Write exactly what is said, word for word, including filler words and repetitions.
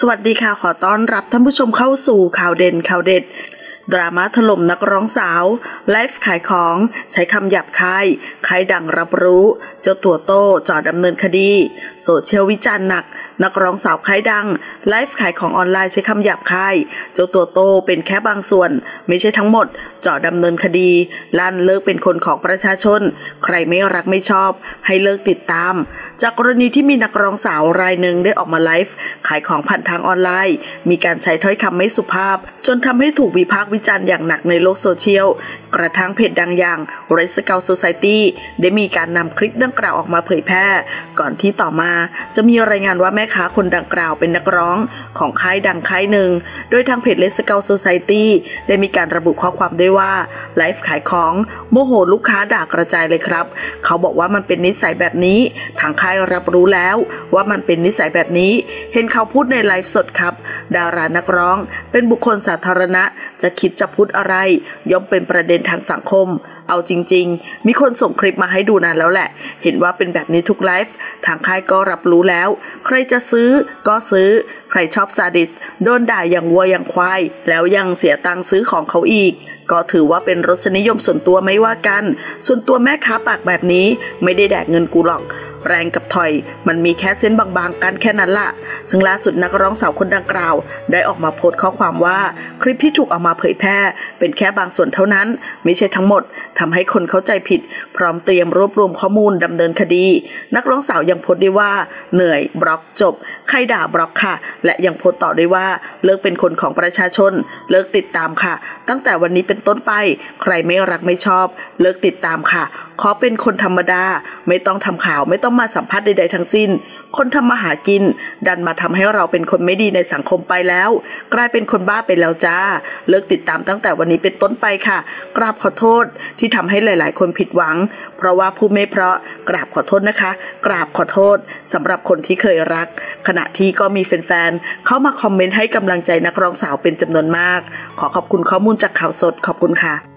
สวัสดีค่ะขอต้อนรับท่านผู้ชมเข้าสู่ข่าวเด่นข่าวเด็ดดราม่าถล่มนักร้องสาวไลฟ์ขายของใช้คำหยาบคายใครดังรับรู้เจ้าตัวโต้จ่อดำเนินคดีโซเชียลวิจารณ์หนักนักร้องสาวใครดังไลฟ์ขายของออนไลน์ใช้คำหยาบคายเจ้าตัวโต้เป็นแค่บางส่วนไม่ใช่ทั้งหมดจ่อดำเนินคดีลั่นเลิกเป็นคนของประชาชนใครไม่รักไม่ชอบให้เลิกติดตามจากกรณีที่มีนักร้องสาวรายหนึ่งได้ออกมาไลฟ์ขายของผ่านทางออนไลน์มีการใช้ถ้อยคำไม่สุภาพจนทำให้ถูกวิพากษ์วิจารณ์อย่างหนักในโลกโซเชียลกระทั่งเพจดังอย่าง Rescue Society ได้มีการนำคลิปดังกล่าวออกมาเผยแพร่ก่อนที่ต่อมาจะมีรายงานว่าแม่ค้าคนดังกล่าวเป็นนักร้องของค่ายดังค่ายหนึ่งโดยทางเพจ Rescue Society ได้มีการระบุข้อความด้วยว่าไลฟ์ขายของโมโหลูกค้าด่ากระจายเลยครับเขาบอกว่ามันเป็นนิสัยแบบนี้ทางค่ายรับรู้แล้วว่ามันเป็นนิสัยแบบนี้เห็นเขาพูดในไลฟ์สดครับดารานักร้องเป็นบุคคลสาธารณะจะคิดจะพูดอะไรย่อมเป็นประเด็นทางสังคมเอาจริงๆมีคนส่งคลิปมาให้ดูนานแล้วแหละเห็นว่าเป็นแบบนี้ทุกไลฟ์ทางค่ายก็รับรู้แล้วใครจะซื้อก็ซื้อใครชอบซาดิสโดนด่าอย่างวัวอย่างควายแล้วยังเสียตังค์ซื้อของเขาอีกก็ถือว่าเป็นรสนิยมส่วนตัวไม่ว่ากันส่วนตัวแม่ค้าปากแบบนี้ไม่ได้แดกเงินกูหรอกแรงกับถอยมันมีแค่เส้นบางๆกันแค่นั้นล่ะซึ่งล่าสุดนักร้องสาวคนดังกล่าวได้ออกมาโพสต์ข้อความว่าคลิปที่ถูกเอามาเผยแพร่เป็นแค่บางส่วนเท่านั้นไม่ใช่ทั้งหมดทำให้คนเข้าใจผิดพร้อมเตรียมรวบรวมข้อมูลดำเนินคดีนักร้องสาวยังโพสต์ด้วยว่าเหนื่อยบล็อกจบใครด่าบล็อกค่ะและยังโพสต์ต่อด้วยว่าเลิกเป็นคนของประชาชนเลิกติดตามค่ะตั้งแต่วันนี้เป็นต้นไปใครไม่รักไม่ชอบเลิกติดตามค่ะขอเป็นคนธรรมดาไม่ต้องทำข่าวไม่ต้องมาสัมภาษณ์ใดๆทั้งสิ้นคนทำมาหากินดันมาทำให้เราเป็นคนไม่ดีในสังคมไปแล้วกลายเป็นคนบ้าไปแล้วจ้าเลิกติดตามตั้งแต่วันนี้เป็นต้นไปค่ะกราบขอโทษที่ทำให้หลายๆคนผิดหวังเพราะว่าผู้ไม่เพราะกราบขอโทษนะคะกราบขอโทษสำหรับคนที่เคยรักขณะที่ก็มีแฟนๆเข้ามาคอมเมนต์ให้กำลังใจนักร้องสาวเป็นจำนวนมากขอขอบคุณข้อมูลจากข่าวสดขอบคุณค่ะ